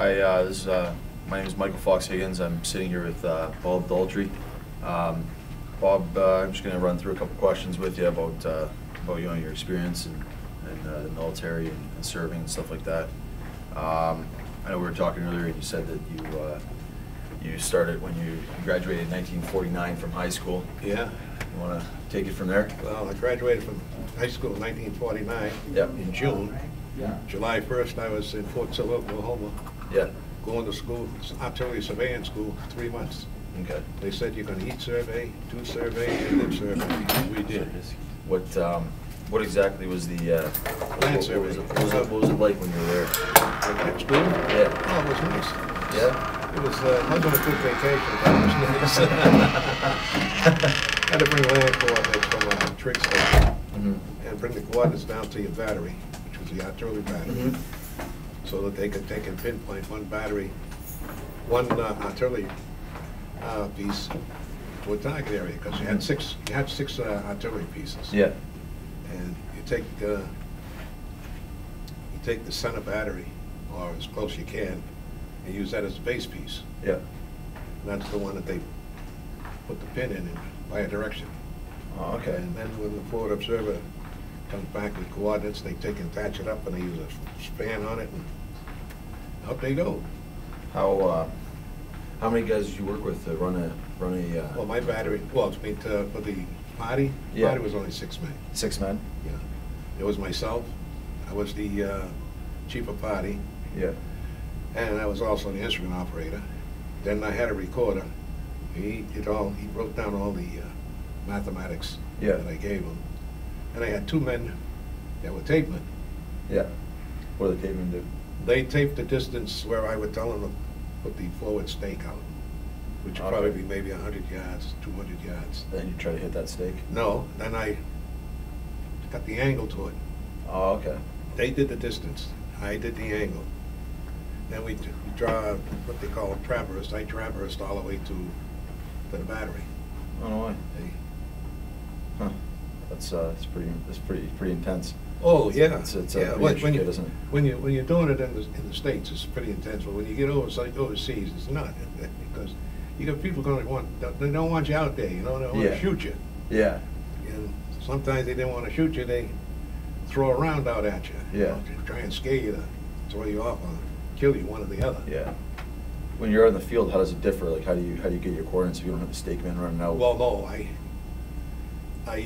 Hi, my name is Michael Fox Higgins. I'm sitting here with Bob Daughtry. Bob, I'm just going to run through a couple questions with you about your experience and the military and serving and stuff like that. I know we were talking earlier, and you said that you you started when you graduated in 1949 from high school. Yeah. You want to take it from there? Well, I graduated from high school in 1949. Yep. In June. Yeah. July 1st, I was in Fort Sill, Oklahoma. Yeah. Going to school, artillery surveying school, 3 months. Okay. They said you're going to eat survey, do survey, and then survey. We did. What exactly was the land survey? What was it like when you were there? At school? Yeah. Oh, it was nice. Yeah. It was wasn't a good vacation, but it was nice. Had to bring land coordinates from a trig station and bring the coordinates down to your battery, which was the artillery battery, so that they could take and pinpoint one battery, one artillery piece to a target area, because you had six artillery pieces. Yeah. And you take the center battery, or as close as you can, and use that as a base piece. Yeah. And that's the one that they put the pin in by a direction. Oh, okay. And then when the forward observer comes back with coordinates, they take and attach it up, and they use a span on it, and up they go. How many guys did you work with to run a? Well, my battery. Well, it's meant for the party. Yeah. Party was only 6 men. 6 men. Yeah. It was myself. I was the chief of party. Yeah. And I was also the instrument operator. Then I had a recorder. He did all. He wrote down all the mathematics that I gave him. And I had 2 men that were tapemen. Yeah. What did the tapemen do? They taped the distance where I would tell them to put the forward stake out, which would probably be maybe 100 yards, 200 yards. Then you try to hit that stake? No, then I got the angle to it. Oh, okay. They did the distance. I did the angle. Then we draw what they call a traverse. I traversed all the way to the battery. Oh, no way. Huh. That's pretty intense. Oh, yeah. It's intricate, isn't it? When you're doing it in the States, it's pretty intense. But when you get overseas, it's not, because you got people going to they don't want you out there, you know, they want to shoot you. Yeah. And sometimes they didn't want to shoot you, they throw a round out at you. Yeah. You know, try and scare you to throw you off or kill you, one or the other. Yeah. When you're on the field, how does it differ? Like, how do you get your coordinates if you don't have the stakemen running out? Well, no, I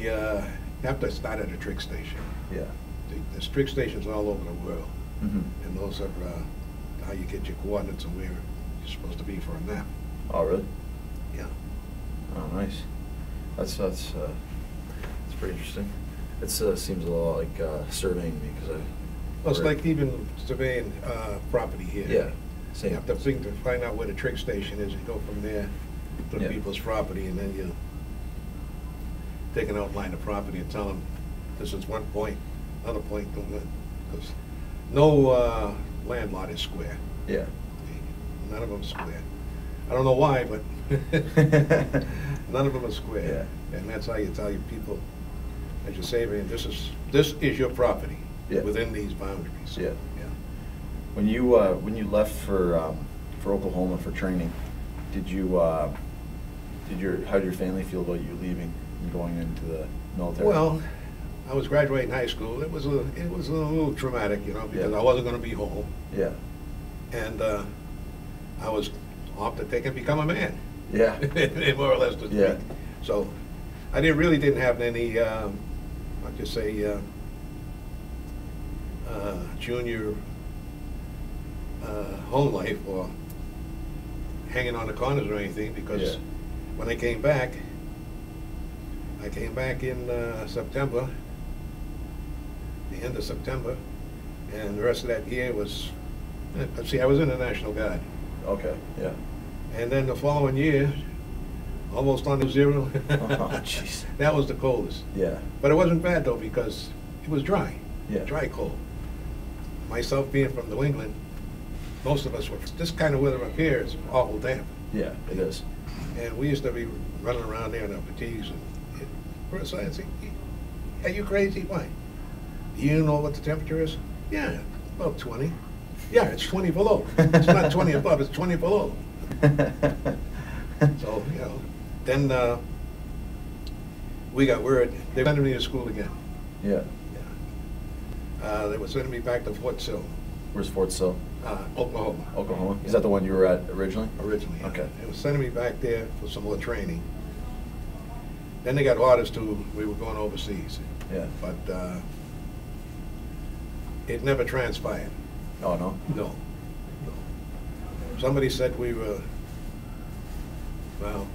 have to start at a trig station. Yeah. There's trig stations all over the world, and those are how you get your coordinates and where you're supposed to be for a map. Oh, really? Yeah. Oh, nice. That's pretty interesting. It seems a lot like surveying, because it's like even surveying property here. Yeah. So you have to find out where the trig station is. You go from there to people's property, and then you take an outline of property and tell them this is one point, another point, because no land lot is square. Yeah. None of them are square. I don't know why, but none of them are square. Yeah. And that's how you tell your people that you're saving, this is your property within these boundaries. Yeah. Yeah. When you left for Oklahoma for training, how did your family feel about you leaving and going into the military? Well, I was graduating high school. It was a little traumatic, you know, because I wasn't going to be home. Yeah. And I was off to take and become a man. Yeah. More or less. Yeah. So I really didn't have any, I'd just say, junior home life or hanging on the corners or anything, because when I came back in September, the end of September, and the rest of that year was, I was in the National Guard. Okay, yeah. And then the following year, almost under zero. Oh, jeez. That was the coldest. Yeah. But it wasn't bad, though, because it was dry. Yeah. Dry cold. Myself being from New England, most of us were, this kind of weather up here is awful damp. Yeah, it is. And we used to be running around there in our fatigues, and first I said, are you crazy? Why? Do you know what the temperature is? Yeah, about 20. Yeah, it's 20 below. It's not 20 above, it's 20 below. So, you know, then we got word. They sent me to school again. Yeah. Yeah. They were sending me back to Fort Sill. Where's Fort Sill? Oklahoma. Oklahoma? Yeah. Is that the one you were at originally? Originally, yeah. Okay. They were sending me back there for some more training. Then they got orders to, we were going overseas. Yeah. But it never transpired. Oh, no? No. No. Somebody said we were, well,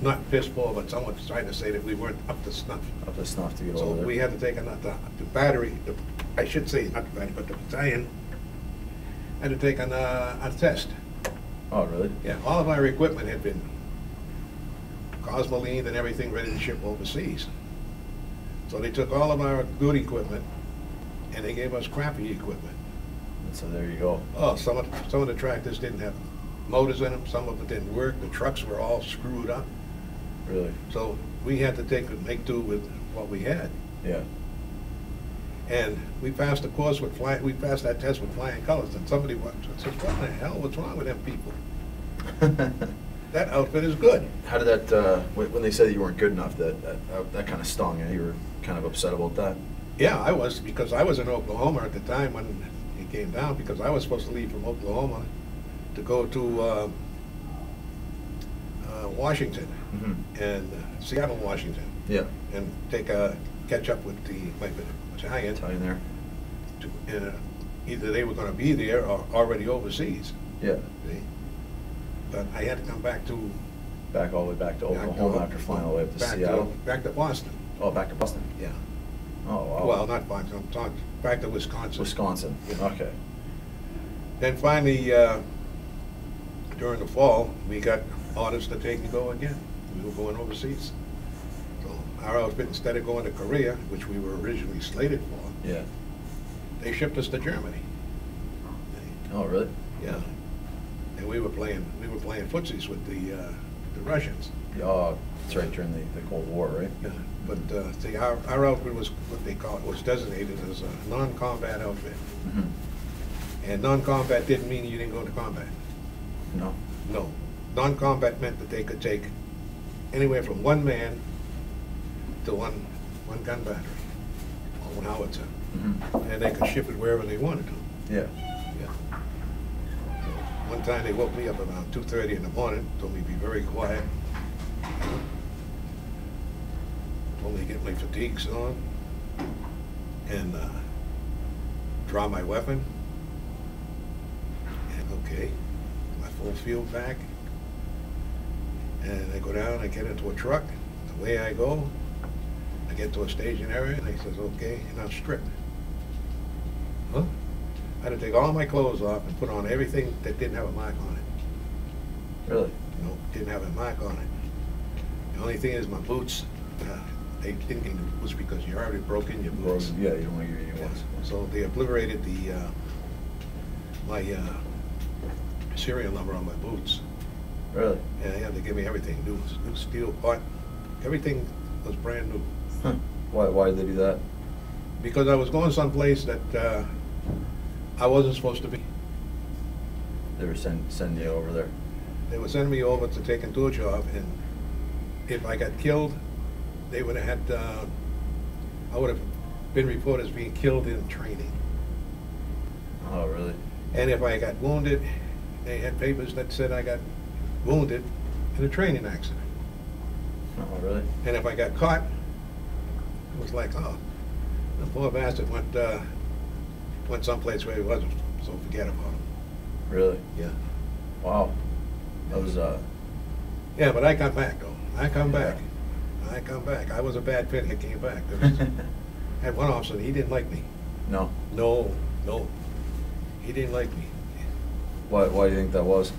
not piss poor, but someone was trying to say that we weren't up to snuff. Up to snuff to get over there. So we had to take another, the battery, the, I should say not the battery, but the battalion, had to take a test. Oh, really? Yeah, all of our equipment had been cosmolined and everything ready to ship overseas. So they took all of our good equipment and they gave us crappy equipment. So there you go. Oh, some of the tractors didn't have motors in them, some of it didn't work, the trucks were all screwed up. Really? So we had to make do with what we had. Yeah. And we passed the course with we passed that test with flying colors, and somebody watched and said, what the hell, what's wrong with them people? That outfit is good. How did that, when they said that you weren't good enough, that kind of stung, you were kind of upset about that? Yeah, I was, because I was in Oklahoma at the time when it came down, because I was supposed to leave from Oklahoma to go to Washington, mm-hmm. and Seattle, Washington. Yeah. And take a catch up with the battalion. Battalion there. To, and either they were going to be there or already overseas. Yeah. See? But I had to come back to. Back all the way back to Oklahoma after flying all the way up to Seattle. Back to Boston. Oh, back to Boston. Yeah. Oh, wow. Well, not Boston. I'm talking back to Wisconsin. Wisconsin. Yeah. Okay. Then finally, during the fall, we got orders to take and go again. We were going overseas. So our outfit, instead of going to Korea, which we were originally slated for, yeah, they shipped us to Germany. Oh, really? Yeah. And we were playing footsies with the Russians. Oh, that's right, during the Cold War, right? Yeah. But see, our outfit was what they call it, was designated as a non-combat outfit. Mm-hmm. And non-combat didn't mean you didn't go to combat. No. No. Non-combat meant that they could take anywhere from one man to one gun battery, or one howitzer, mm-hmm. and they could ship it wherever they wanted to. Yeah. Yeah. So one time they woke me up around 2:30 in the morning, told me to be very quiet, told me to get my fatigues on, and draw my weapon, and okay, my full field back. And I go down, I get into a truck, the way I go, I get to a staging area, and he says, okay, and I'm stripped. Huh? I had to take all my clothes off and put on everything that didn't have a mark on it. Really? No, didn't have a mark on it. The only thing is my boots, they didn't get the boots because you already broke in your boots. Yeah, you don't want to get your boots. So they obliterated the, my serial number on my boots. Really? Yeah, they had to give me everything. New steel part. Everything was brand new. Huh. Why did they do that? Because I was going someplace that I wasn't supposed to be. They were sending you over there? They were sending me over to take into a job, and if I got killed, they would have had, I would have been reported as being killed in training. Oh, really? And if I got wounded, they had papers that said I got wounded in a training accident. Oh, really? And if I got caught, it was like, oh, the poor bastard went someplace where he wasn't, so forget about him. Really? Yeah. Wow. That was yeah, but I come back though. I come back. I was a bad fit. I came back. I had one officer. He didn't like me. No. No. No. He didn't like me. Why do you think that was?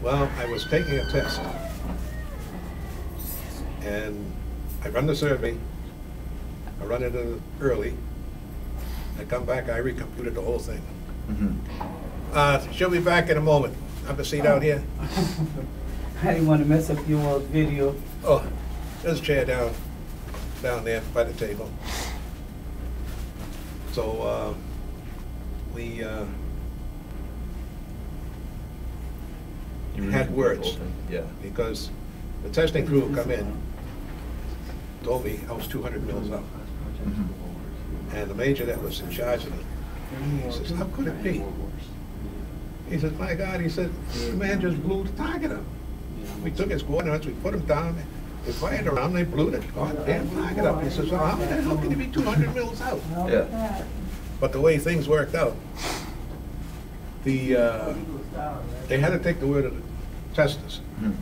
Well, I was taking a test, and I run the survey, I run it early, I come back, I recomputed the whole thing. Mm-hmm. She'll be back in a moment. Have a seat out here. I didn't want to mess up your old video. Oh, there's a chair down there by the table. So, we had words. Yeah. Because the testing crew would come in, told me I was 200 mils up. Mm-hmm. And the major that was in charge of me, he says, how could it be? He says, my God, he said, the man just blew the target up. We took his coordinates, we put him down, we fired around, they blew the goddamn target up. He says, well, how the hell can you be 200 mils out? Yeah. But the way things worked out, they had to take the word of the testers. Mm-hmm.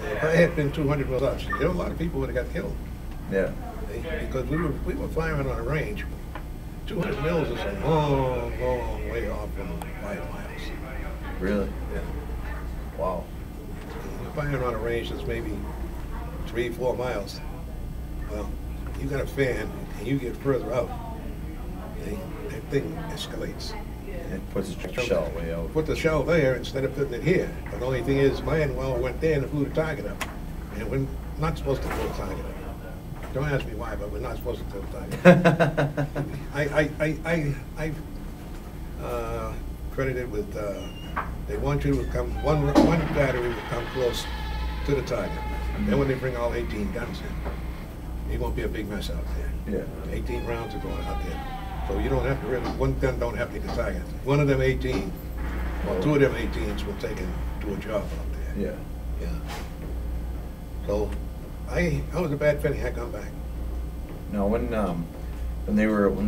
If I had been 200 mils out, a lot of people would have got killed. Yeah. Because we were firing on a range. 200 mils is a long, long way off from 5 miles. Really? Yeah. Wow. You're firing on a range that's maybe 3 or 4 miles. Well, you got a fan and you get further out, that thing escalates. It puts the shell way out. Put the shell there instead of putting it here. But the only thing is, mine well went there and blew the target up. And we're not supposed to blow the target up. Don't ask me why, but we're not supposed to blow the target up. I credited with, they want you to come, one battery will come close to the target. Then when they bring all 18 guns in, it won't be a big mess out there. Yeah. 18 rounds are going out there. So you don't have to really, one gun don't have to get targeted. One of them 18, or two of them 18s were taken to a job out there. Yeah. Yeah. So I was a bad penny, I come back. Now when they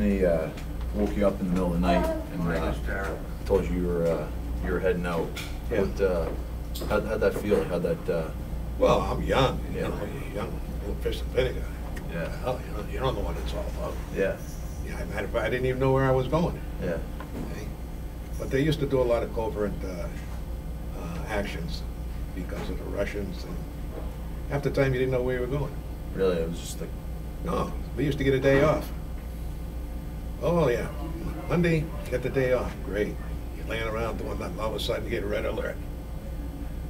woke you up in the middle of the night and told you you were heading out, yeah. What, how'd that feel? Well, I'm young, young little fish and vinegar. Yeah. Hell, you don't know what it's all about. Yeah. Yeah, matter of fact, I didn't even know where I was going. Yeah. Okay. But they used to do a lot of covert actions because of the Russians. And half the time, you didn't know where you were going. Really? It was just like... No, we used to get a day off. Oh, yeah. Monday, get the day off. Great. You're laying around doing nothing. All of a sudden, you get a red alert,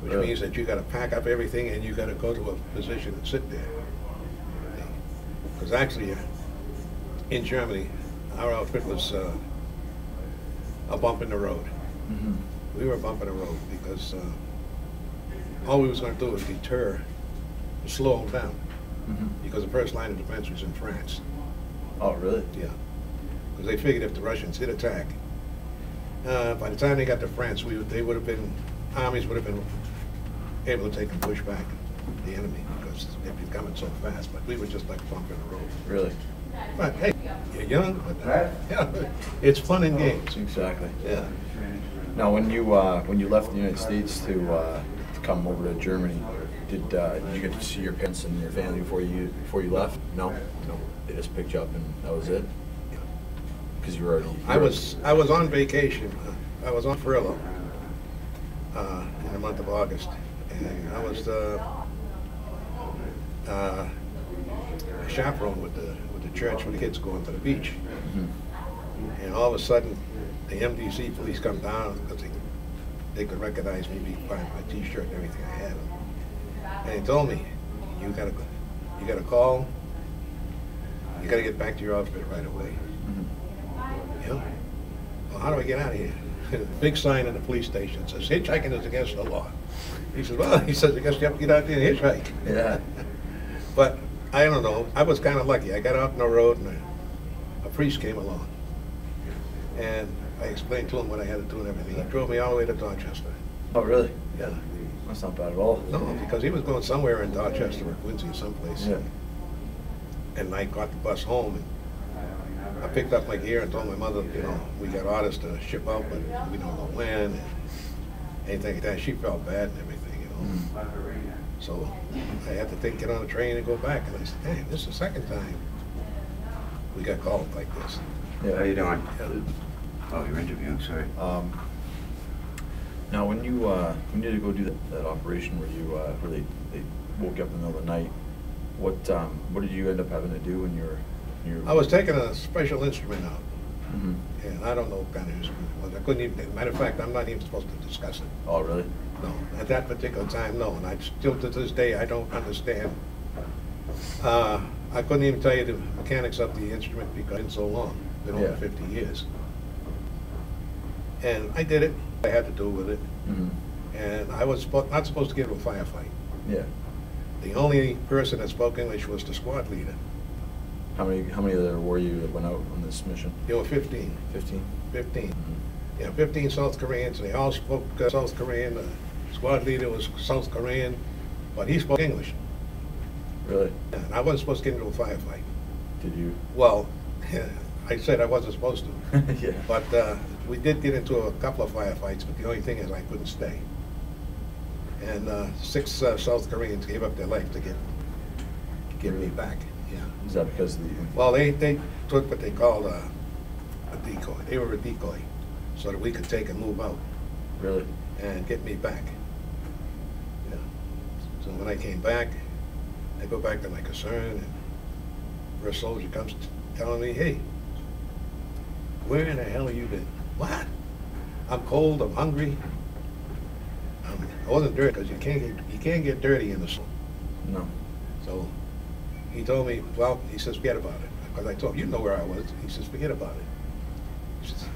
which really means that you got to pack up everything and you got to go to a position and sit there. Because actually, in Germany, our outfit was a bump in the road. Mm-hmm. We were bumping the road because all we was going to do was deter, slow them down, mm-hmm. because the first line of defense was in France. Oh, really? Yeah. Because they figured if the Russians did attack, by the time they got to France, armies would have been able to take and push back the enemy because they'd been coming so fast. But we were just like bumping the road. Really. But hey, you're young, right? Yeah, it's fun and games. Exactly. Yeah. Now, when you left the United States to come over to Germany, did you get to see your parents and your family before you left? No, no. They just picked you up and that was it. Because you were already. I was on vacation. I was on Ferrillo in the month of August, and I was chaperone with the church when the kids going to the beach. Mm-hmm. And all of a sudden, the MDC police come down because they could recognize me by my T-shirt and everything I had. And they told me, you gotta call. You gotta get back to your outfit right away. Mm-hmm. Yeah. Well, how do I get out of here? Big sign in the police station says hitchhiking is against the law. He says I guess you have to get out there and hitchhike. Yeah. But I don't know. I was kind of lucky. I got out on the road, and a priest came along, and I explained to him what I had to do and everything. He drove me all the way to Dorchester. Oh, really? Yeah. That's not bad at all. No, because he was going somewhere in Dorchester or Quincy or someplace. Yeah. And I got the bus home, and I picked up my gear and told my mother, we got orders to ship out, but we don't know when, and anything like that. She felt bad and everything, Mm. So I had to get on a train and go back. And I said, hey, this is the second time we got called like this. Yeah. How you doing? Yeah. Oh, you're interviewing, sorry. Now, when you did go do that operation where you where they woke you up in the middle of the night, what did you end up having to do when you were? I was taking a special instrument out. Mm-hmm. And I don't know what kind of instrument it was. I couldn't even, matter of fact, I'm not even supposed to discuss it. Oh, really? No, at that particular time, no, and I still to this day I don't understand. I couldn't even tell you the mechanics of the instrument because it's been so long, been over 50 years. And I did it, I had to do with it. Mm-hmm. And I was not supposed to get into a firefight. Yeah. The only person that spoke English was the squad leader. How many there were you that went out on this mission? There were 15. 15? 15. Mm-hmm. Yeah, 15 South Koreans, and they all spoke South Korean. The squad leader was South Korean, but he spoke English. Really? Yeah, and I wasn't supposed to get into a firefight. Did you? Well, I said I wasn't supposed to. Yeah. But we did get into a couple of firefights, but the only thing is I couldn't stay. And 6 South Koreans gave up their life to get really? Me back. Yeah. Is that because of the... Well, they took what they called a decoy. They were a decoy, so that we could take and move out. Really? And get me back. Yeah. So when I came back, I go back to my concern, and first soldier comes telling me, hey, where in the hell have you been? What? I'm cold, I'm hungry. I wasn't dirty, because you can't get dirty in the storm. No. So he told me, well, he says, forget about it. Because I told him, you know where I was. He says, forget about it. He says,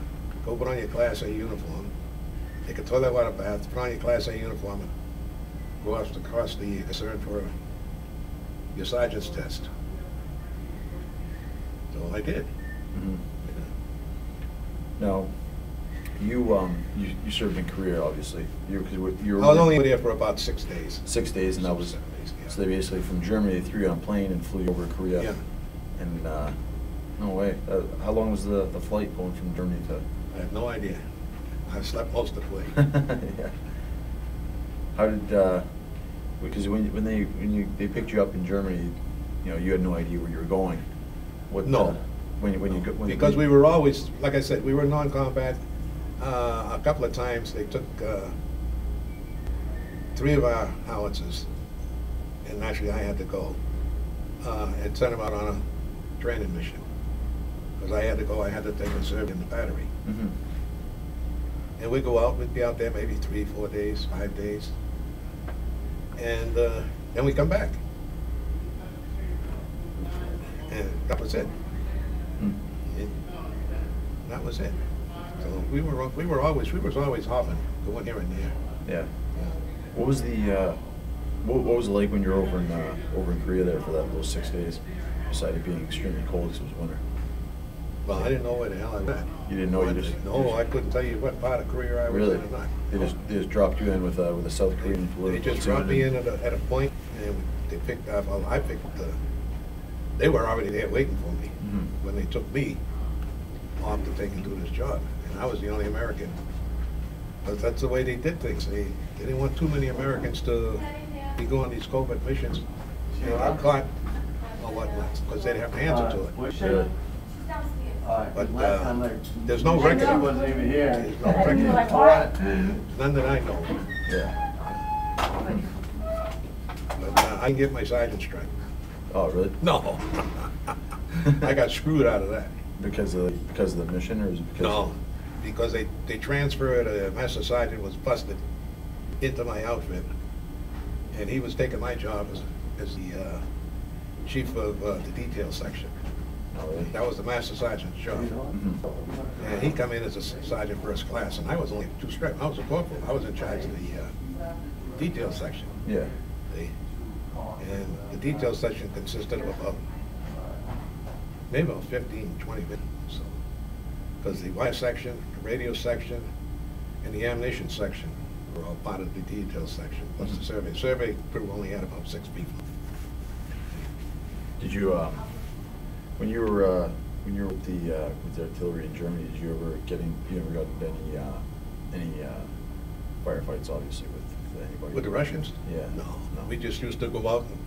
go put on your Class A uniform, take a toilet water bath, put on your Class A uniform, and go off across the concern for your sergeant's test. So I did. Mm-hmm. Yeah. Now, you served in Korea, obviously. You were I was only there for about 6 days. 6 days, and that was 7 days, yeah. So they basically from Germany they threw you on a plane and flew you over to Korea. Yeah. And no way. How long was the flight going from Germany to? I have no idea. I slept most of the way. Yeah. How did? Because when they picked you up in Germany, you know, you had no idea where you were going. What? No. Because we were always, like I said, we were non-combat. A couple of times they took 3 of our howitzers, and actually I had to go and sent them out on a training mission, because I had to go. I had to take and serve in the battery. Mm-hmm. And we go out. We'd be out there maybe 3, 4 days, 5 days, and then we come back, and that was it. Mm. That was it. So we were always hopping, going here and there. Yeah. Yeah. What was the what was it like when you were over in Korea there for those 6 days? Besides it being extremely cold, because it was winter. Well, I didn't know where the hell I was at. You didn't know? I couldn't tell you what part of Korea I was really? In or not. They just dropped you in with a South Korean political. They just dropped me in at a point, and they picked up. Well, I picked. They were already there waiting for me mm-hmm. when they took me off to take and do this job. I was the only American, but that's the way they did things. They didn't want too many Americans to be going these COVID missions and got caught or whatnot, because they'd have to answer to it. But there's no record of it. There's no record of it. None that I know. Yeah. But I can get my sergeant stripes. Oh, really? No. I got screwed out of that. Because of the mission, or is it because? No. Because they transferred a master sergeant was busted into my outfit, and he was taking my job as the chief of the detail section. That was the master sergeant's job, mm-hmm. and he come in as a sergeant first class, and I was only 2 stripes. I was a corporal. I was in charge of the detail section. Yeah. And the detail section consisted of about maybe about 15, 20 men. Because the wire section, the radio section, and the ammunition section were all part of the detail section, plus the survey. Survey crew only had about 6 people. Did you, when you were with the artillery in Germany, did you ever got any firefights? Obviously, with anybody. With the Russians? Yeah. No. We just used to go out and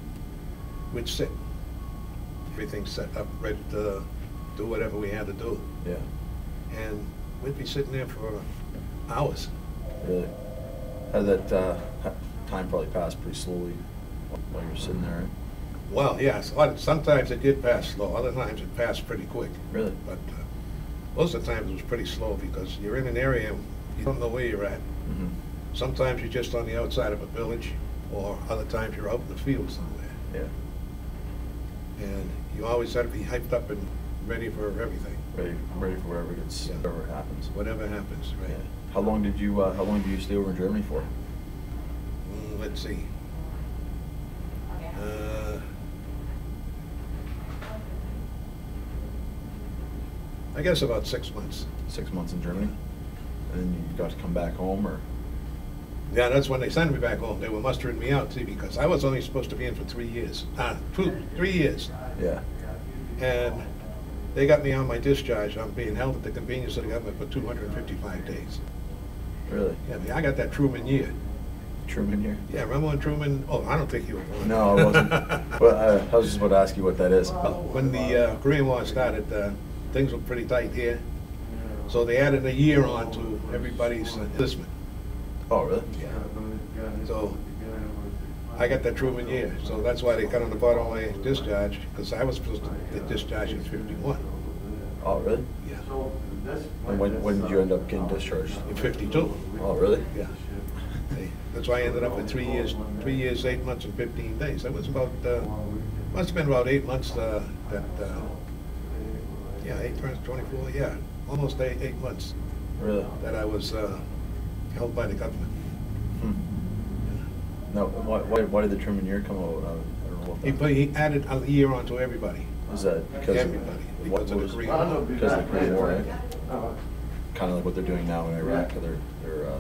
we'd sit. Everything set up, ready to do whatever we had to do. Yeah. And we'd be sitting there for hours. Really? How did that time probably passed pretty slowly while you were sitting there, right? Well, yes. Sometimes it did pass slow. Other times it passed pretty quick. Really? But most of the times it was pretty slow, because you're in an area and you don't know where you're at. Mm-hmm. Sometimes you're just on the outside of a village, or other times you're out in the field somewhere. Yeah. And you always had to be hyped up and ready for everything. ready for whatever gets, whatever happens. Whatever happens, right? Yeah. How long did you stay over in Germany for? Let's see. I guess about 6 months. 6 months in Germany, and then you got to come back home, or? Yeah, that's when they sent me back home. They were mustering me out, see, because I was only supposed to be in for 3 years. 3 years. Yeah. And they got me on my discharge. I'm being held at the convenience of the government for 255 days. Really? Yeah, I mean, I got that Truman year. Truman year? Yeah, remember when Truman? Oh, I don't think you were born. No, I wasn't. Well, I was just about to ask you what that is. Well, when the Korean War started, things were pretty tight here. So they added a year on to everybody's enlistment. Oh, really? Yeah. So I got that Truman year. So that's why they cut on the bottom of my discharge, because I was supposed to get discharged in 51. Oh, really? Yeah. And when did you end up getting discharged? In 52. Oh, really? Yeah. That's why I ended up with 3 years, 8 months, and 15 days. That was about, must have been about 8 months yeah, 8 turns 24, yeah, almost eight months. Really? That I was held by the government. Hmm. Yeah. No, why did the Truman year come out? I don't know what that he added a year onto everybody. Is that because everybody? Because of the Korean War. Because of the Korean War, right? Kind of like what they're doing now in Iraq, where they're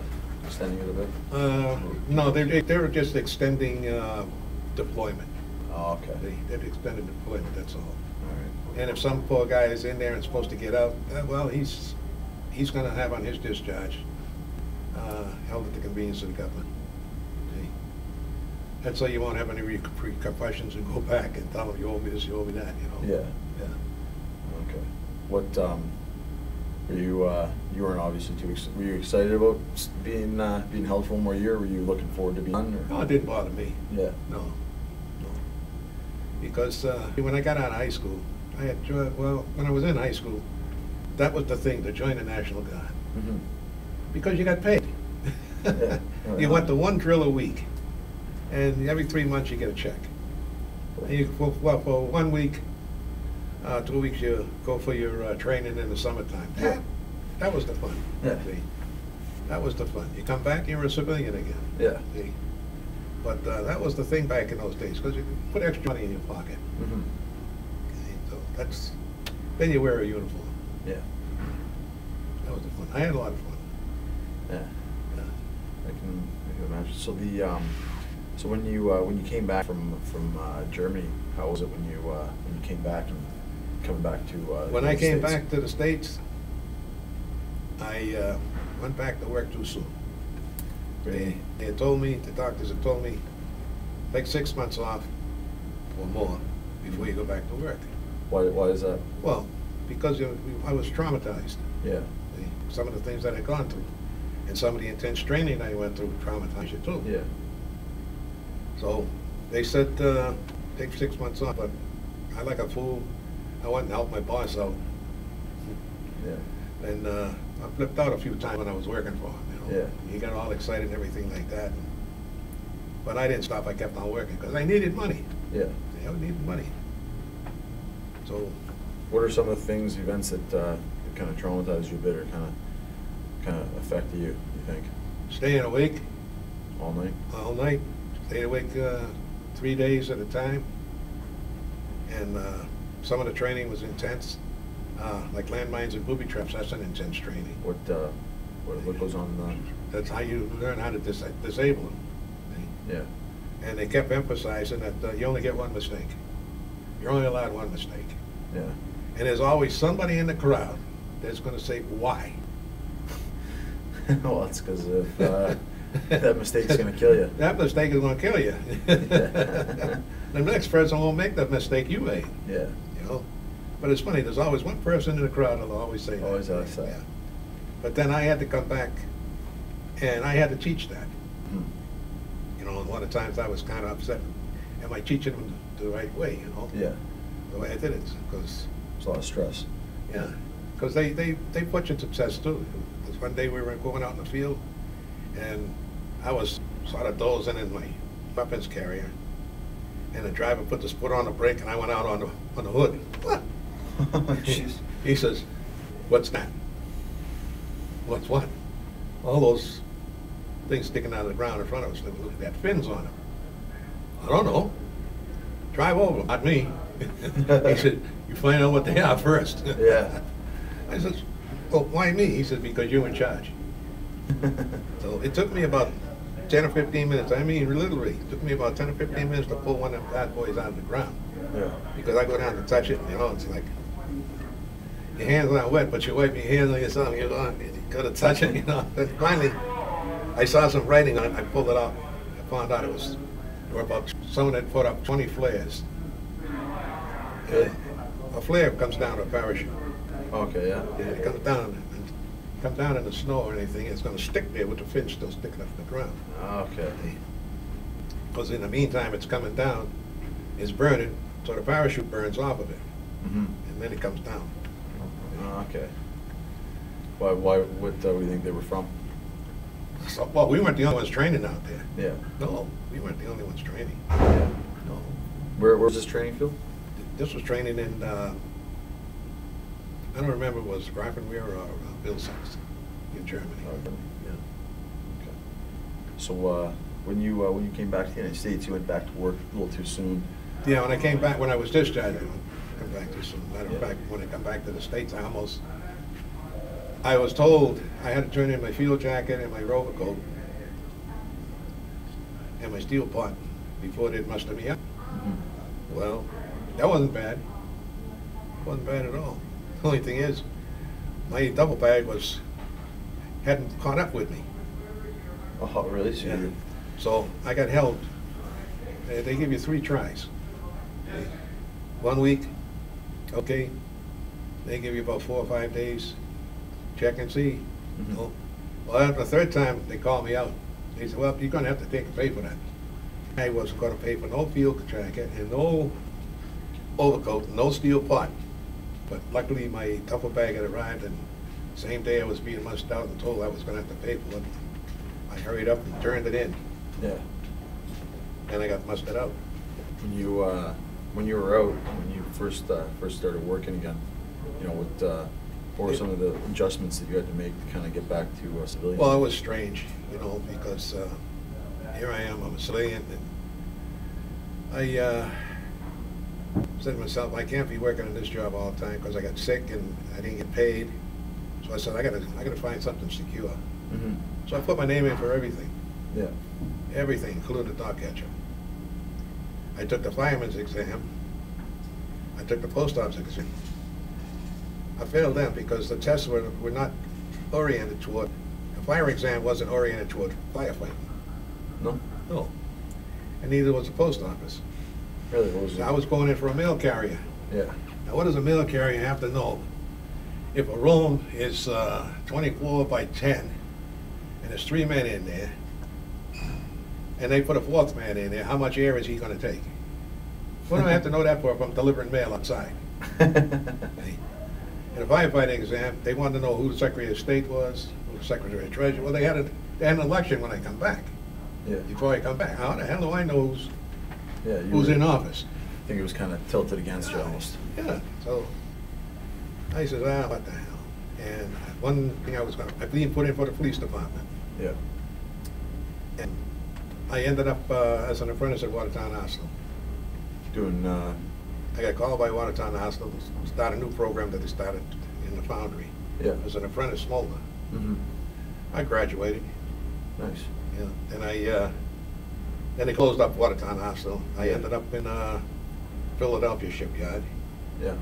extending it a bit? No, they're just extending deployment. Oh, okay. They've extended deployment, that's all. And if some poor guy is in there and supposed to get out, well, he's going to have on his discharge held at the convenience of the government. See? That's so you won't have any repercussions and go back and tell them you owe me this, you owe me that, you know. Yeah. Yeah. Okay. What were you? You weren't obviously too. Were you excited about being being held for 1 more year? Were you looking forward to being on? Or? No, it didn't bother me. Yeah. No. No. Because when I got out of high school. I had well, when I was in high school, that was the thing, to join the National Guard. Mm-hmm. Because you got paid. Yeah. You went to 1 drill a week, and every 3 months you get a check. And you, well, for 1 week, 2 weeks you go for your training in the summertime. Yeah. That was the fun. Yeah. See? That was the fun. You come back, you're a civilian again. Yeah. See? But that was the thing back in those days, because you put extra money in your pocket. Mm-hmm. That's, then you wear a uniform. Yeah. That was the fun. I had a lot of fun. Yeah. Yeah. I can imagine. So the so when you came back from Germany, how was it when you came back and coming back to when I came back to the States, I went back to work too soon. Really? They had told me, the doctors had told me, take 6 months off or more before you go back to work. Why is that? Well, because I was traumatized. Yeah. Some of the things that I'd gone through, and some of the intense training I went through traumatized you too. Yeah. So they said take 6 months off, but I, like a fool, I went and helped my boss out. Yeah. And I flipped out a few times when I was working for him. You know? Yeah. He got all excited and everything like that. But I didn't stop. I kept on working because I needed money. Yeah. I needed money. So, what are some of the things, events that, that kind of traumatized you a bit, or kind of affected you? You think? Staying awake. All night. All night. Stayed awake 3 days at a time. And some of the training was intense, like landmines and booby traps. That's an intense training. What goes on? That's how you learn how to disable them. See? Yeah. And they kept emphasizing that you only get one mistake. You're only allowed one mistake. Yeah. And there's always somebody in the crowd that's going to say, why? Well, it's because if that mistake's going to kill you. That mistake is going to kill you. The next person won't make the mistake you made. Yeah. You know? But it's funny, there's always one person in the crowd that'll always say that. Always say that. But then I had to come back, and I had to teach that. Hmm. You know, a lot of times I was kind of upset. Am I teaching them the right way, you know? Yeah. The way I did it, because it's a lot of stress. Yeah, because they put you to test too. Because one day we were going out in the field, and I was sort of dozing in my weapons carrier, and the driver put the foot on the brake, and I went out on the hood. He says, What's that? What's what? All those things sticking out of the ground in front of us that had fins on them. I don't know. Drive over, not me. He said, you find out what they are first. Yeah. I said, well, why me? He said, because you're in charge. So it took me about 10 or 15 minutes. I mean, literally, it took me about 10 or 15 minutes to pull one of them bad boys out of the ground. Yeah. Because I go down to touch it, and, you know, it's like, your hands aren't wet, but you're wiping your hands on yourself, you know, you gotta touch it, you know. But finally, I saw some writing on it, I pulled it out. I found out it was, there were about, someone had put up 20 flares. And a flare comes down to a parachute. Okay, yeah. Yeah, it comes down in the snow or anything, it's going to stick there with the fin still sticking up the ground. Okay. Because in the meantime, it's coming down, it's burning, so the parachute burns off of it. Mm-hmm. And then it comes down. Okay. Why, what do you think they were from? So, well, we weren't the only ones training out there. Yeah. No, we weren't the only ones training. Yeah. No. Where was this training field? This was training in, I don't remember, it was Grafenwehr or Bilsatz in Germany. Okay. Yeah. Okay. So when you came back to the United States, you went back to work a little too soon. Yeah, when I came back, when I was discharged, I come back too soon. Matter of fact, when I come back to the States, I was told I had to turn in my field jacket and my rover coat and my steel pot before they'd muster me up. Mm-hmm. Well, that wasn't bad. Wasn't bad at all. The only thing is, my double bag hadn't caught up with me. Oh, really? So, yeah. So I got held. They give you 3 tries. Okay. 1 week, okay. They give you about 4 or 5 days. Check and see. Mm-hmm. So, well, after the 3rd time, they called me out. They said, well, you're going to have to pay for that. I wasn't going to pay for no field jacket and no overcoat, no steel pot. But luckily, my duffel bag had arrived, and the same day I was being mustered out and told I was going to have to pay for it. I hurried up and turned it in. Yeah. And I got mustered out. When you were out, when you first started working again, you know, what were some of the adjustments that you had to make to kind of get back to civilian? Well, it was strange, you know, because here I am, I'm a civilian, and I said to myself, I can't be working on this job all the time because I got sick and I didn't get paid. So I said, I gotta find something secure. Mm-hmm. So I put my name in for everything. Yeah. Everything, including the dog catcher. I took the fireman's exam. I took the post ops exam. I failed them because the tests were not oriented toward, the fire exam wasn't oriented toward firefighting. No? No. And neither was the post office. Really, what was it? I was going in for a mail carrier. Yeah. Now, what does a mail carrier have to know? If a room is 24 by 10, and there's 3 men in there, and they put a 4th man in there, how much air is he going to take? What do I have to know that for if I'm delivering mail outside? In a firefighting exam, they wanted to know who the Secretary of State was, who the Secretary of Treasury. Well, they had an election when I come back. Yeah. Before I come back, how the hell do I know who's? Yeah, who's in office? I think it was kind of tilted against you almost. Yeah, so I said, ah, what the hell? And one thing I've been put in for the police department. Yeah. And I ended up as an apprentice at Watertown Arsenal. Doing? I got called by Watertown Arsenal to start a new program that they started in the foundry. Yeah. As an apprentice molder. Mm-hmm. I graduated. Nice. Yeah, and then they closed up Watertown Arsenal. I ended up in Philadelphia Shipyard. Yeah.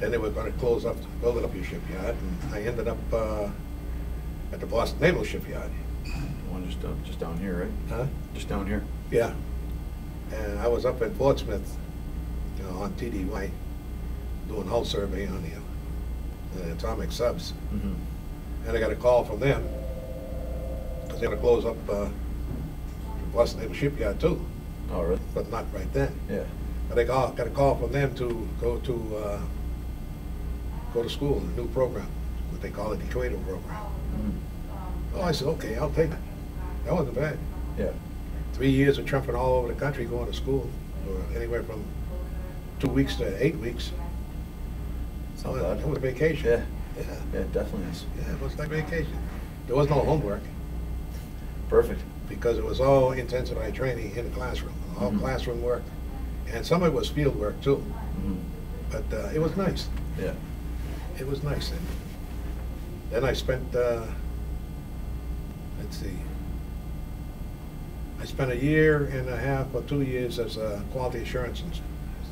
Then they were going to close up Philadelphia Shipyard, and I ended up at the Boston Naval Shipyard. The one just down here, right? Huh? Just down here. Yeah. And I was up in Portsmouth, you know, on TDY, doing hull survey on the atomic subs. Mm-hmm. And I got a call from them because they were going to close up. Boston Naval Shipyard too. Oh, really? But not right then. Yeah. But I got a call from them to go to school in a new program, what they call the Detroit program. Mm-hmm. Oh, I said, okay, I'll take it. That wasn't bad. Yeah. 3 years of tramping all over the country going to school, or anywhere from 2 weeks to 8 weeks. It was a vacation. Yeah. Yeah. Yeah, it definitely is. Yeah, it was like vacation. There was no homework. Perfect. Because it was all intensified training in the classroom, all classroom work. And some of it was field work, too. But it was nice. Yeah. It was nice. And then I spent, let's see, I spent 1.5 years or 2 years as a quality assurance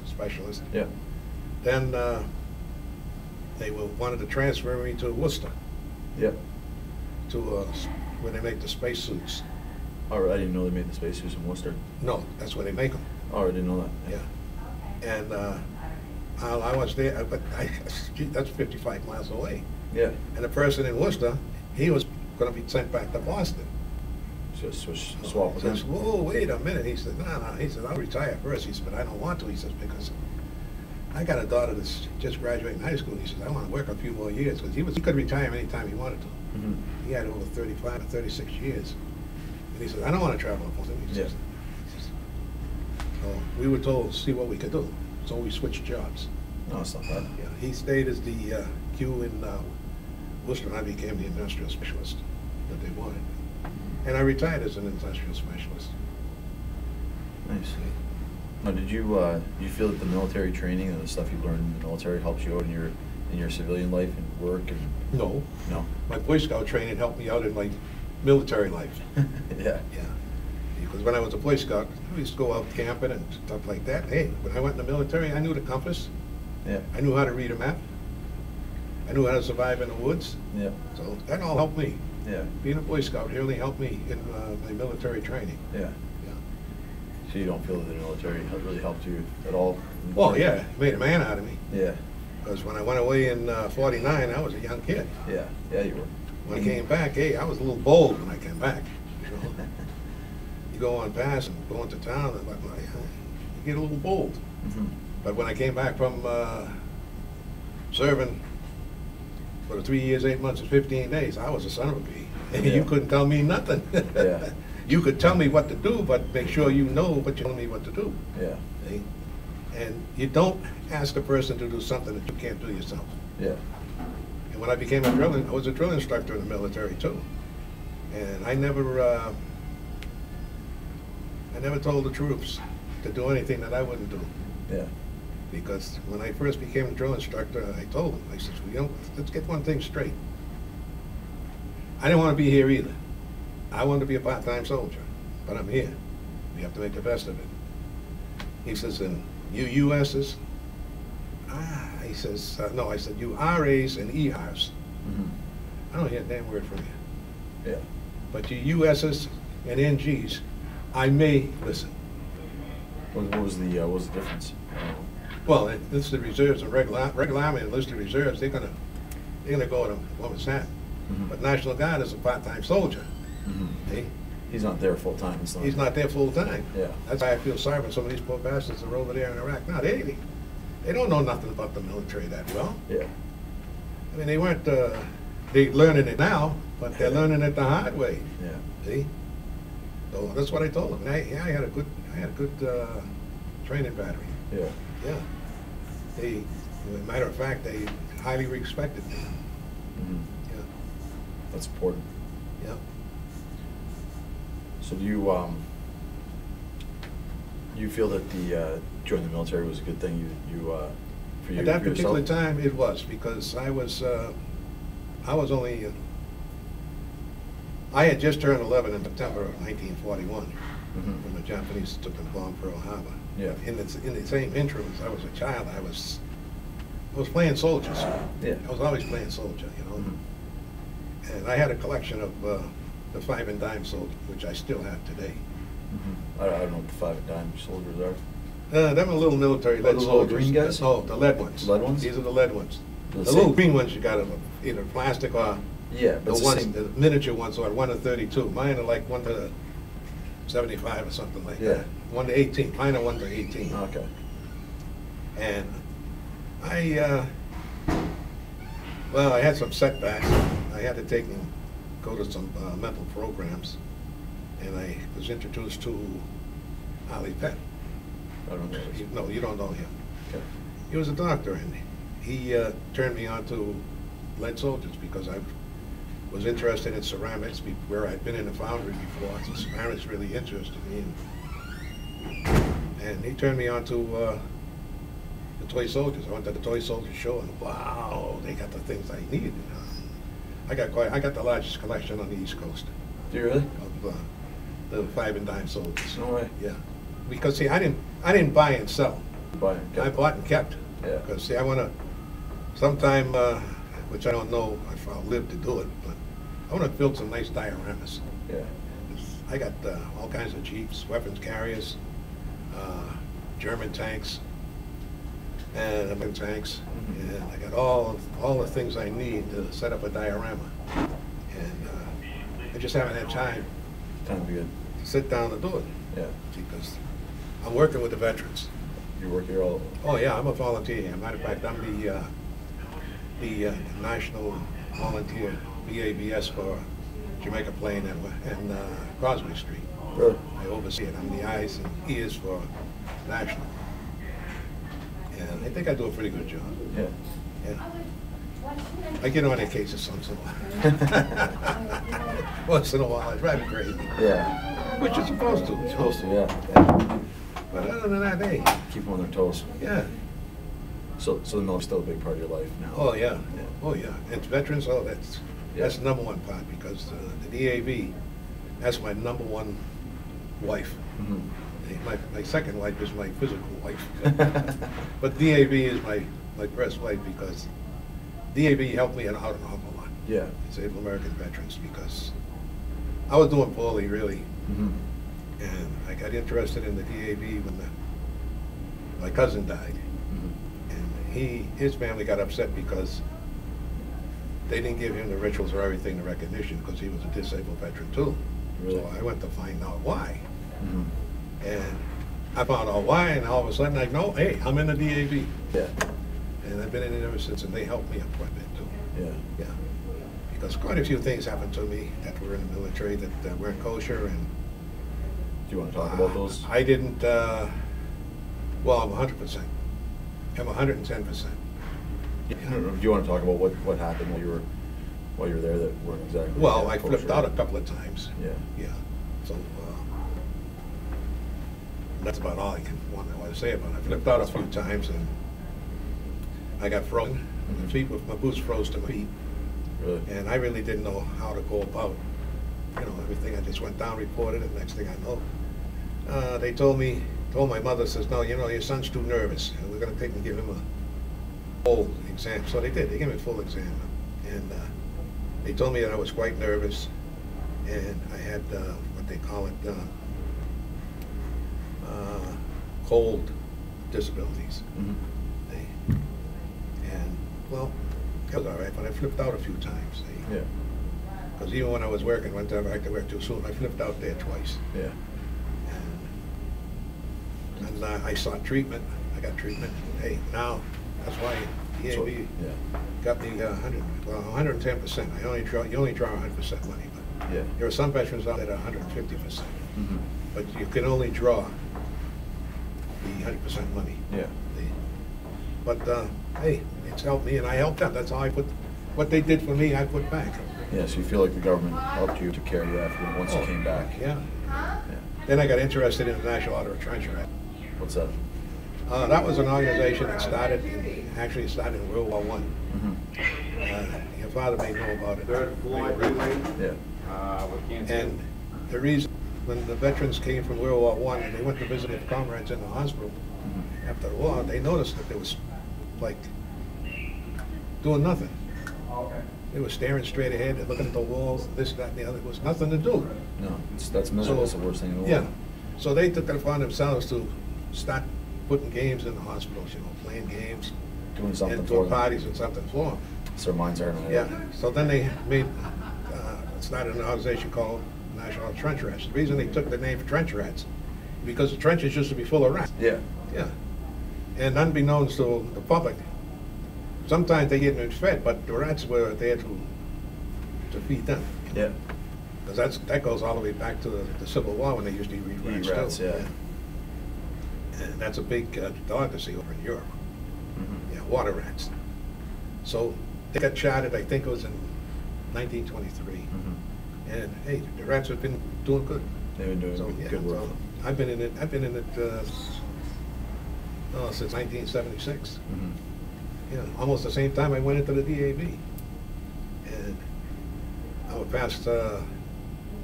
specialist. Yeah. Then they wanted to transfer me to Worcester. Yeah. To where they make the spacesuits. Oh, I didn't know they made the spacesuits in Worcester. No, that's where they make them. Oh, I didn't know that. Yeah. Yeah. And I was there, but that's 55 miles away. Yeah. And the person in Worcester, he was going to be sent back to Boston. Just swap with him. Says, whoa, wait a minute. He said, no. He said, I'll retire first. He said, but I don't want to. He says, because I got a daughter that's just graduating high school. He says, I want to work a few more years. Because he could retire anytime he wanted to. Mm-hmm. He had over 35 or 36 years. And he said, I don't want to travel up with him. He says, so we were told to see what we could do. So we switched jobs. No, it's not bad. Yeah, he stayed as the Q in Worcester, and I became the industrial specialist that they wanted. And I retired as an industrial specialist. Nice. Now, did you feel that the military training and the stuff you learned in the military helps you out in your civilian life and work? And no. No. My Boy Scout training helped me out in my military life. Yeah. Yeah. Because when I was a Boy Scout, we used to go out camping and stuff like that. Hey, when I went in the military, I knew the compass. Yeah. I knew how to read a map. I knew how to survive in the woods. Yeah. So that all helped me. Yeah. Being a Boy Scout really helped me in my military training. Yeah. Yeah. So you don't feel that the military really helped you at all? Well, yeah. It made a man out of me. Yeah. Because when I went away in 49, I was a young kid. Yeah. Yeah, you were. When I came back, hey, I was a little bold when I came back. You know? You go on past and go into town and like, you get a little bold. Mm-hmm. But when I came back from serving for the 3 years, 8 months, and 15 days, I was a son of a bee. Yeah. You couldn't tell me nothing. Yeah. You could tell me what to do, but make sure you know what you tell me what to do. Yeah. See? And you don't ask a person to do something that you can't do yourself. Yeah. And when I became a drill, I was a drill instructor in the military too. And I never told the troops to do anything that I wouldn't do. Yeah. Because when I first became a drill instructor, I told them, I said, well, let's get one thing straight. I didn't want to be here either. I wanted to be a part-time soldier, but I'm here. We have to make the best of it. He says, and you USs? Ah, he says, no, I said, you RAs and ERs. Mm-hmm. I don't hear a damn word from you. Yeah. But you USs and NGs, I may listen. What was the difference? Well, enlisted reserves and regular army enlisted reserves, they're gonna go to Woman's Hat. Mm-hmm. But National Guard is a part-time soldier. Mm-hmm. See? He's not there full time. He's not there full time. Yeah. That's why I feel sorry for some of these poor bastards that are over there in Iraq. Now they don't know nothing about the military that well. Yeah. I mean, they weren't. They're learning it now, but they're learning it the hard way. Yeah. See. So that's what I told them. And I had a good, training battery. Yeah. Yeah. They, as a matter of fact, they highly respected me. Mm-hmm. Yeah. That's important. Yeah. So do you, you feel that the joining the military was a good thing? For you, at that particular time, it was, because I was only. I had just turned 11 in September of 1941 when the Japanese took and bombed Pearl Harbor. Yeah. In the same interim as I was a child, I was playing soldiers. Yeah. I was always playing soldier, you know. Mm-hmm. And I had a collection of the 5 and dime soldier, which I still have today. Mm-hmm. I don't know what the 5 and dime soldiers are. Them are little military lead soldiers. Green guys? Oh, the lead ones. Lead ones? These are the lead ones. The little green ones you got in either plastic or. Yeah, but the miniature ones are 1 to 32. Mine are like 1 to 75 or something like that. 1 to 18. Mine are 1 to 18. Okay. And I had some setbacks. I had to go to some mental programs, and I was introduced to Ali Pet. I don't know. No, you don't know him. Okay. He was a doctor, and he turned me on to lead soldiers because I was interested in ceramics where I'd been in the foundry before, so ceramics really interested me. And he turned me on to the toy soldiers. I went to the toy soldier show and wow, they got the things I needed. I got the largest collection on the East Coast. Do you really? Of the 5 and dime soldiers. No way. Yeah. Because see, I didn't buy and sell. I bought and kept. Yeah. Because see, I want to sometime, which I don't know if I'll live to do it, but I want to build some nice dioramas. Yeah. I got all kinds of jeeps, weapons carriers, German tanks, and American tanks, and I got all the things I need to set up a diorama. And I just haven't had time. Time to be good. Sit down and do it. Yeah. Because I'm working with the veterans. You work here all over? Oh yeah, I'm a volunteer. As a matter of fact, I'm the national volunteer BABS for Jamaica Plain and Crosby Street. Really? I oversee it. I'm the eyes and ears for national. And I think I do a pretty good job. Yeah. Yeah. I get on their cases once in a while. Once in a while, I drive crazy. Yeah. Which you're supposed to. You're supposed to, yeah. But other than that, hey. Keep them on their toes. Yeah. So the military's still a big part of your life now. Oh yeah. Yeah. Oh yeah. And veterans, oh that's the number one part because the DAV, that's my number one wife. Mm-hmm. My second wife is my physical wife. But DAV is my first wife because DAV helped me out an awful lot. Yeah. Disabled American veterans because I was doing poorly really. Mm-hmm. And I got interested in the DAV when my cousin died. Mm-hmm. And his family got upset because they didn't give him the rituals or everything, the recognition, because he was a disabled veteran too. Really? So I went to find out why. Mm-hmm. And I found out why, and all of a sudden I know, hey, I'm in the DAV. Yeah. And I've been in it ever since, and they helped me out quite a bit too. Yeah. Yeah. Because quite a few things happened to me that were in the military that weren't kosher. And do you want to talk about those? I didn't, well, I'm 100%. I'm 110%. Yeah. Do you want to talk about what happened while you were there that weren't exactly? Well, I flipped out a couple of times. Yeah. Yeah. So that's about all I want to say about it. I flipped out a few times, and I got frozen. Mm-hmm. My boots froze to my feet. Really? And I really didn't know how to go about, you know, everything. I just went down, reported it. Next thing I know, they told my mother, says, no, you know, your son's too nervous. And we're going to take and give him a full exam. So they did. They gave me a full exam. And they told me that I was quite nervous. And I had what they call it, cold disabilities. Mm-hmm. Well, it was all right, but I flipped out a few times. Yeah. Because even when I was working, one time I had to work too soon, I flipped out there twice. Yeah. And I sought treatment. I got treatment. Hey, now that's why DAV got me 110%. You only draw 100% money, but there are some veterans out there at 150%. Mm-hmm. But you can only draw the 100% money. Yeah. Hey, it's helped me, and I helped them. That's how I put what they did for me. I put back. Yeah, so you feel like the government helped you to carry you after once you came back. Yeah. Then I got interested in the National Order of Trencher Act. What's that? That was an organization that started in World War I. Mm-hmm. Your father may know about it. And the reason when the veterans came from World War I and they went to visit their comrades in the hospital after the war, they noticed that there was like doing nothing. Okay. They were staring straight ahead and looking at the walls, this, that, and the other. It was nothing to do. No, that's miserable. That's the worst thing in the world. Yeah. So they took it upon themselves to start putting games in the hospitals, you know, playing games, doing something and doing parties and something for them. So their minds aren't on it. Yeah. So then they started an organization called National Trench Rats. The reason they took the name Trench Rats because the trenches used to be full of rats. Yeah. Yeah. And unbeknownst to the public, sometimes they get fed, but the rats were there to feed them. Yeah. Because that goes all the way back to the Civil War when they used to eat rats. Yeah. And that's a big delicacy over in Europe. Mm-hmm. Yeah, water rats. So They got chartered, I think it was in 1923. Mm-hmm. And hey, the Rats have been doing good. They've been doing good work. So I've been in it. I've been in it since 1976. Mm-hmm. You know, almost the same time I went into the DAV. And I would pass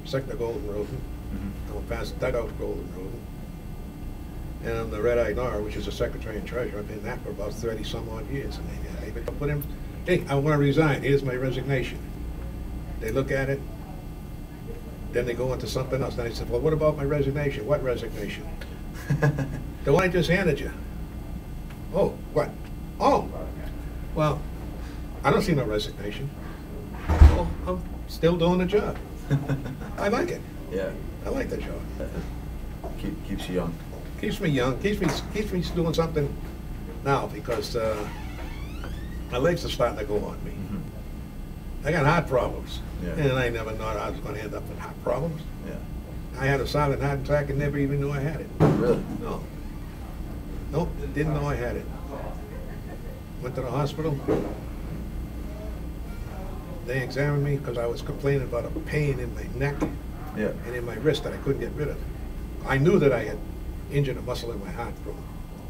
Sector Golden Roden. Mm-hmm. I would pass Dugout Golden Roden. And I'm the Red-Eyed R, which is the secretary and treasurer. I've been in that for about 30-some-odd years. And I put him, hey, I want to resign. Here's my resignation. They look at it. Then they go into something else. And I said, well, what about my resignation? What resignation? The one I just handed you. Oh, what? Oh, well, I don't see no resignation. Well, I'm still doing the job. I like it. Yeah. I like the job. Keeps you young. Keeps me young. Keeps me doing something now because my legs are starting to go on me. Mm-hmm. I got heart problems, and I never thought I was going to end up with heart problems. Yeah. I had a silent heart attack and never even knew I had it. Really? No. Nope. Didn't know I had it. Went to the hospital. They examined me because I was complaining about a pain in my neck and in my wrist that I couldn't get rid of. I knew that I had injured a muscle in my heart from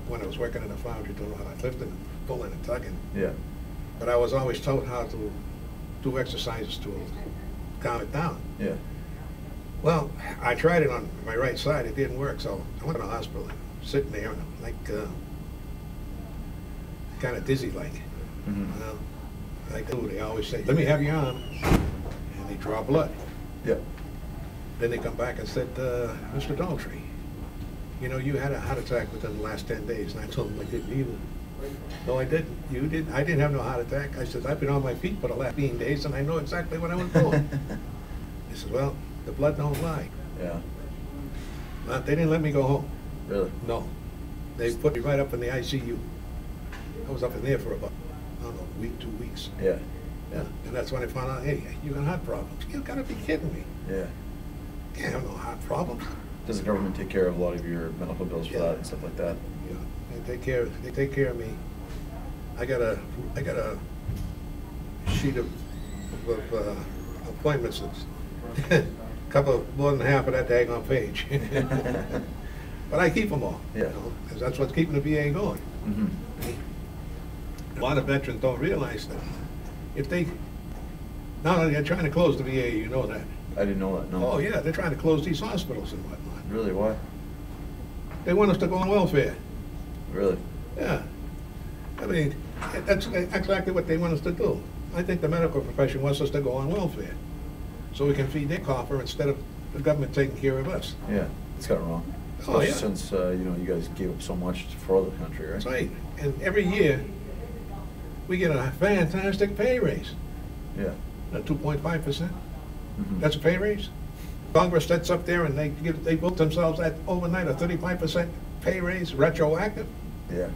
when I was working in the foundry doing all that lifting and pulling and tugging. Yeah. But I was always told how to do exercises to calm it down. Yeah. Well, I tried it on my right side. It didn't work, so I went to the hospital. Sitting there, and I'm like kind of dizzy, like. Mm-hmm. You know? Like they always say, "Let me have your arm," and they draw blood. Yeah. Then they come back and said, "Mr. Daughtry, you know, you had a heart attack within the last 10 days, and I told him I didn't either. No, I didn't. You didn't. I didn't have no heart attack. I said, I've been on my feet for the last 15 days, and I know exactly what I was doing. He said, well, the blood don't lie. Yeah. But they didn't let me go home. Really? No. They put me right up in the ICU. I was up in there for about, I don't know, a week, 2 weeks. Yeah. Yeah. And that's when I found out, hey, you got heart problems. You gotta be kidding me. Yeah. Can't have no heart problems. Does the government take care of a lot of your medical bills for that and stuff like that? Yeah, they take care of me. I got a sheet of appointments that's more than half of that daggone page. But I keep them all. Yeah. You know, 'cause that's what's keeping the VA going. Mm-hmm. A lot of veterans don't realize that if they they're trying to close the VA, you know that. I didn't know that, no. Oh yeah, they're trying to close these hospitals and whatnot. Really, why? They want us to go on welfare. Really? Yeah. I mean, that's exactly what they want us to do. I think the medical profession wants us to go on welfare so we can feed their coffer instead of the government taking care of us. Yeah, it's kind of wrong. Oh, yeah. Since, you know, you guys gave up so much for the country, right? That's right. And every year, we get a fantastic pay raise. Yeah. 2.5%. Mm-hmm. That's a pay raise. Congress sets up there and they built themselves at overnight a 35% pay raise, retroactive. Yeah.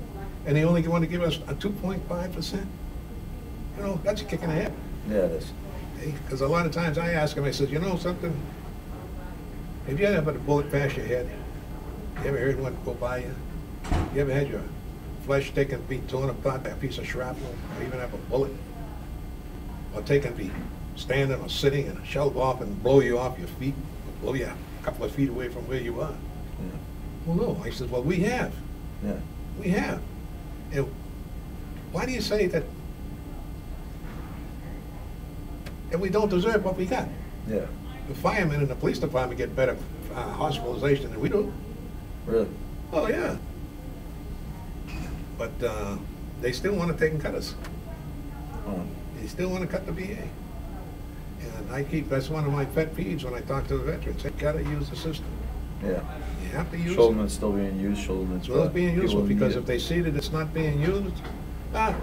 And they only want to give us a 2.5%. You know, that's a kick in the head. Yeah, it is. Because a lot of times I ask them, I said, you know something? If you ever had a bullet pass your head, you ever heard one go by you? You ever had your flesh taken and be torn apart by a piece of shrapnel, or even have a bullet? Or taken and be standing or sitting and a shell go off and blow you off your feet, blow you a couple of feet away from where you are. Yeah. Well, no. I said, well, we have. Yeah. We have. And why do you say that we don't deserve what we got? Yeah. The firemen and the police department get better hospitalization than we do. Really? Oh, yeah. But they still want to take and cut us. Oh. They still want to cut the VA. And I keep, that's one of my pet peeves when I talk to the veterans. They've got to use the system. Yeah. You have to use it. Children that's still being used, children that's still being useful, because if they see that it's not being used,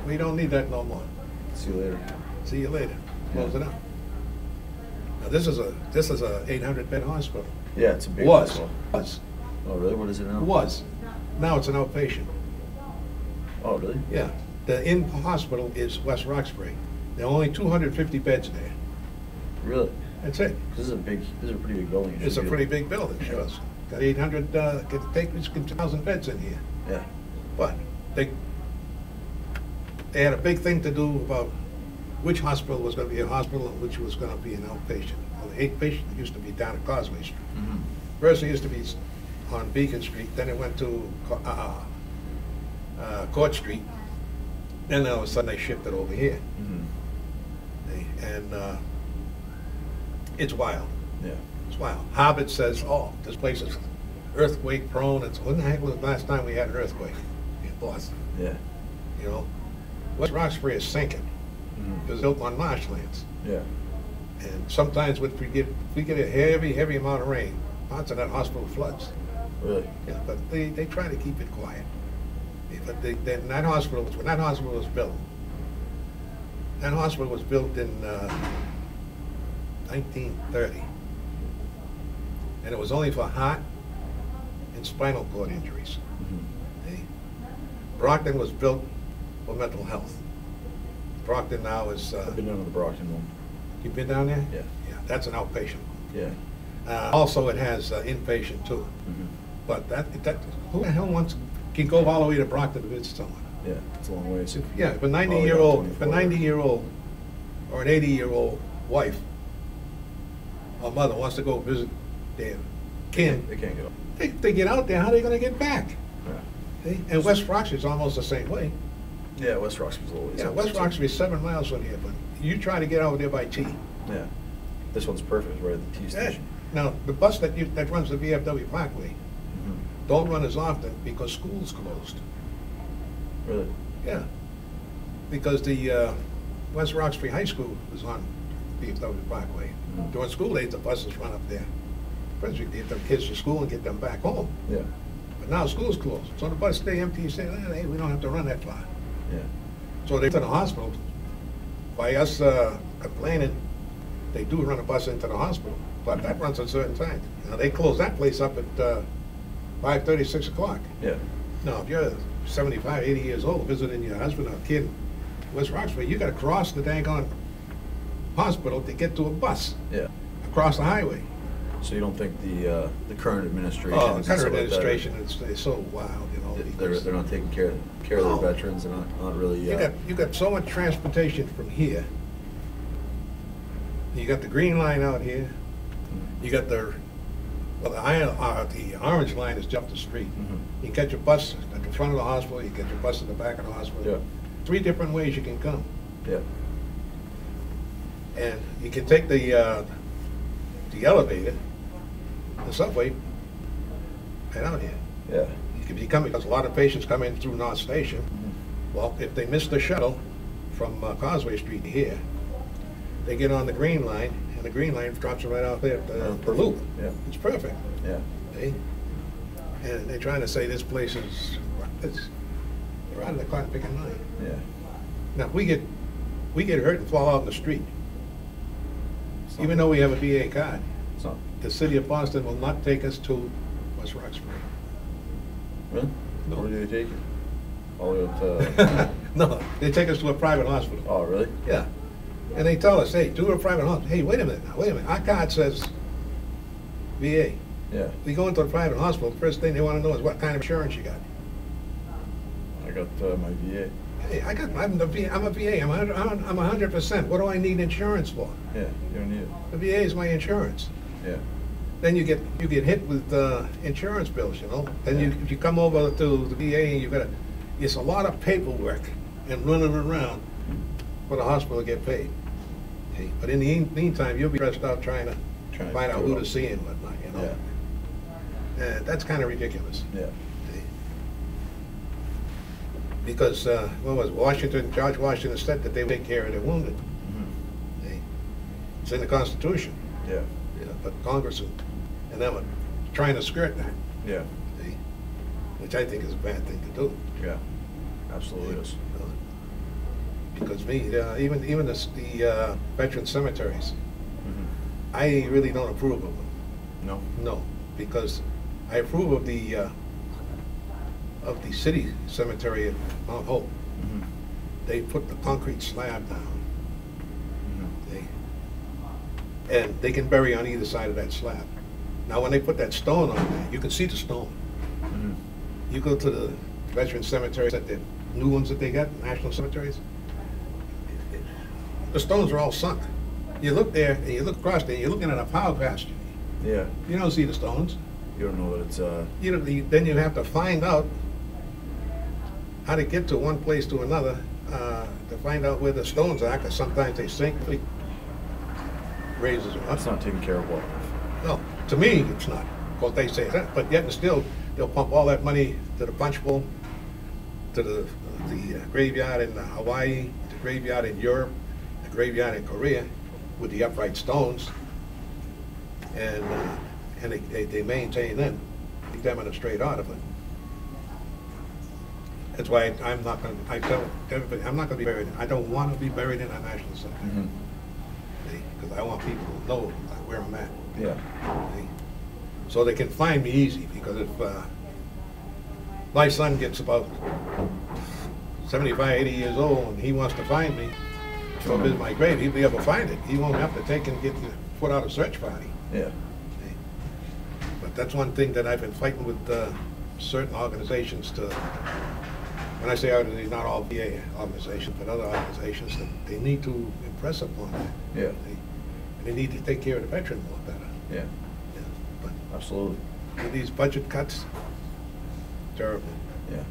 we don't need that no more. See you later. See you later. Close it up. Now this is a 800-bed hospital. Yeah, it's a big hospital. Was. Oh really? What is it now? Was. Now it's an outpatient. Oh really? Yeah. The hospital is West Roxbury. There are only 250 beds there. Really? That's it. This is a big. This is a pretty big building. It's a pretty big building. Sure. It's got 800. Can take 1,000 beds in here. Yeah. But they had a big thing to do about which hospital was going to be a hospital and which was going to be an outpatient. Well, the outpatient used to be down at Causeway Street. Mm-hmm. First it used to be on Beacon Street, then it went to Court Street, then all of a sudden they shifted over here. Mm-hmm. And it's wild. Yeah. It's wild. Hobbit says, oh, this place is earthquake prone. It's when the heck was the last time we had an earthquake in Boston? Yeah. You know? West Roxbury is sinking. Mm-hmm. It was built on marshlands. Yeah. And sometimes if we get a heavy, heavy amount of rain, parts of that hospital floods. Really? Yeah, but they try to keep it quiet. But that hospital was built in 1930. And it was only for heart and spinal cord injuries. Mm-hmm. Brockton was built for mental health. Brockton now is... I've been down to the Brockton one. You've been down there? Yeah. Yeah, that's an outpatient. Yeah. Also, it has inpatient, too. Mm-hmm. But who the hell can go all the way to Brockton to visit someone? Yeah, it's a long way. Yeah, if a 90-year-old or an 80-year-old wife or mother wants to go visit their kin, they can't get up. They get out there, how are they going to get back? Yeah. And West Roxbury is almost the same way. Yeah, West Roxbury's a little ways. Yeah, West Roxbury is 7 miles from here, but you try to get over there by T. Yeah, this one's perfect, right at the T station. Yeah. Now, the bus that runs the VFW Parkway don't run as often because school's closed. Really? Yeah, because the West Roxbury High School was on VFW Parkway. Mm-hmm. During school days, the buses run up there. First, you get them kids to school and get them back home. Yeah. But now school's closed, so the bus stay empty. You say, hey, we don't have to run that far. Yeah. So they to the hospital. By us complaining, they do run a bus into the hospital, but that runs at certain times. Now they close that place up at 5:30, 6 o'clock. Yeah. Now if you're 75, 80 years old visiting your husband or kid, West Roxbury, you got to cross the daggone hospital to get to a bus. Yeah. Across the highway. So you don't think the current administration? Oh, the current administration is so wild, you know. They're not taking care of their veterans. They're not really. You got so much transportation from here. You got the green line out here. You got the orange line is just the street. Mm-hmm. You catch a bus at the front of the hospital. You get your bus at the back of the hospital. Yeah. 3 different ways you can come. Yeah. And you can take the elevator. The subway right out here. Yeah. You can become, because a lot of patients come in through North Station. Mm-hmm. Well, if they miss the shuttle from Causeway Street here, they get on the green line, and the green line drops it right out there at the loop. Yeah. It's perfect. Yeah. See? And they're trying to say this place is, they're out of the cotton picking line. Yeah. Now, if we get hurt and fall out in the street, even though we have a VA card, the city of Boston will not take us to West Roxbury. Really? No. Where do they take you? No, they take us to a private hospital. Oh, really? Yeah. And they tell us, hey, do a private hospital. Hey, wait a minute now, wait a minute. Our card says VA. Yeah. We go into a private hospital, the first thing they want to know is what kind of insurance you got. I got my VA. Hey, I'm a VA. I'm 100%. What do I need insurance for? Yeah, you don't need it. The VA is my insurance. Yeah. Then you get hit with insurance bills, you know. Then if you come over to the VA and it's a lot of paperwork and running around for the hospital to get paid. Hey, but in the meantime, you'll be stressed out trying to find out who to see and whatnot, you know. Yeah. That's kind of ridiculous. Yeah. Because George Washington said that they would take care of their wounded. Mm-hmm. It's in the Constitution. Yeah. Yeah, but Congress and them are trying to skirt that. Yeah. See? Which I think is a bad thing to do. Yeah, absolutely is. Because even the veteran cemeteries, mm-hmm. I really don't approve of them. No. No, because I approve of the city cemetery at Mount Hope. Mm-hmm. They put the concrete slab down. And they can bury on either side of that slab. Now, when they put that stone on there, you can see the stone. Mm-hmm. You go to the veteran cemeteries, the new ones that they got, national cemeteries. the stones are all sunk. You look there, and you look across there, and you're looking at a pile pasture. Yeah. You don't see the stones. You don't know that it's... You don't, then you have to find out how to get to one place to another to find out where the stones are, because sometimes they sink, they raises them up. That's not taking care of well enough. No, to me, it's not. Of course, they say that, but yet and still, they'll pump all that money to the punch bowl, to the graveyard in Hawaii, the graveyard in Europe, the graveyard in Korea, with the upright stones, and they maintain them, keep them in a straight order. That's why I'm not going. I tell everybody, I'm not going to be buried. I don't want to be buried in a national cemetery because I want people to know where I'm at. Yeah. See? So they can find me easy, because if my son gets about 75, 80 years old and he wants to find me, go visit my grave, he'll be able to find it. He won't have to take and get put out a search party. Yeah. See? But that's one thing that I've been fighting with certain organizations to. When I say organizations, not all VA organizations, but other organizations, that they need to impress upon that. Yeah. And they need to take care of the veteran more better. Yeah. Yeah. But absolutely. With these budget cuts, terrible. Yeah.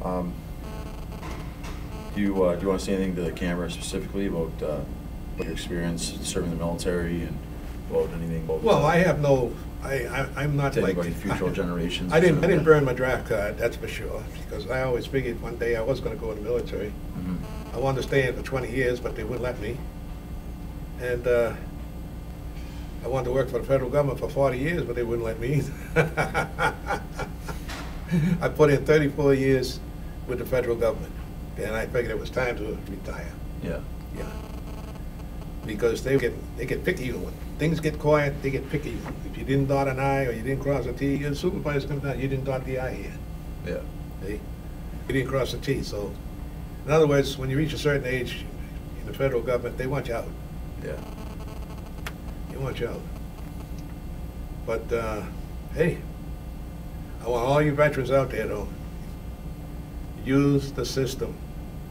Terrible. Do you want to say anything to the camera specifically about your experience serving the military and about anything about? Well, I have no. I'm not like future generations. I didn't burn my draft card, that's for sure, because I always figured one day I was going to go in the military. I wanted to stay in for 20 years, but they wouldn't let me. And I wanted to work for the federal government for 40 years, but they wouldn't let me either. I put in 34 years with the federal government, and I figured it was time to retire. Yeah. Yeah. Because they get picky. When things get quiet, they get picky. If you didn't dot an I or you didn't cross a T, your supervisor comes down, you didn't dot the I here. Yeah. See? You didn't cross the T. So, in other words, when you reach a certain age in the federal government, they want you out. Yeah. They want you out. But, hey, I want all you veterans out there, though, use the system.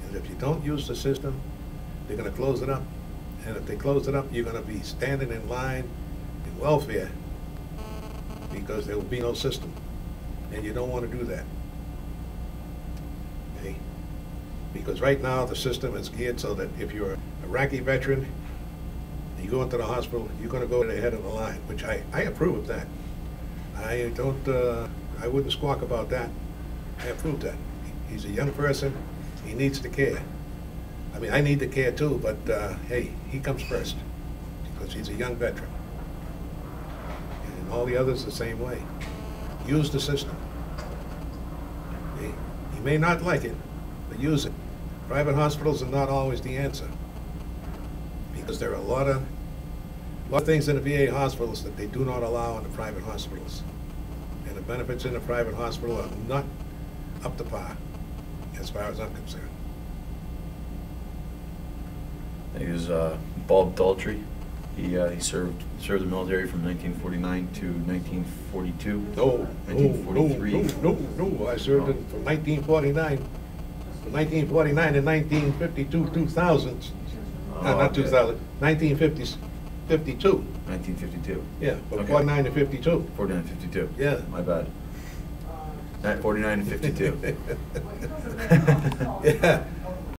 And if you don't use the system, they're going to close it up. And if they close it up, you're going to be standing in line in welfare, because there will be no system. And you don't want to do that. Okay? Because right now the system is geared so that if you're an Iraqi veteran, you go into the hospital, you're going to go to the head of the line, which I approve of that. I wouldn't squawk about that. I approve that. He's a young person. He needs the care. I mean, I need the care too, but hey, he comes first because he's a young veteran. And all the others the same way. Use the system. You may not like it, but use it. Private hospitals are not always the answer, because there are a lot of things in the VA hospitals that they do not allow in the private hospitals. And the benefits in the private hospital are not up to par, as far as I'm concerned. He was Bob Daughtry. He served the military from 1949 to 1942. No, 1943. No. I served from 1949 to 1949 and 1952, 2000. Oh, no, not okay. 2000. 1952. 1952. Yeah, from 49 to 52. 49 to 52. Yeah. My bad. 49 to 52. Yeah.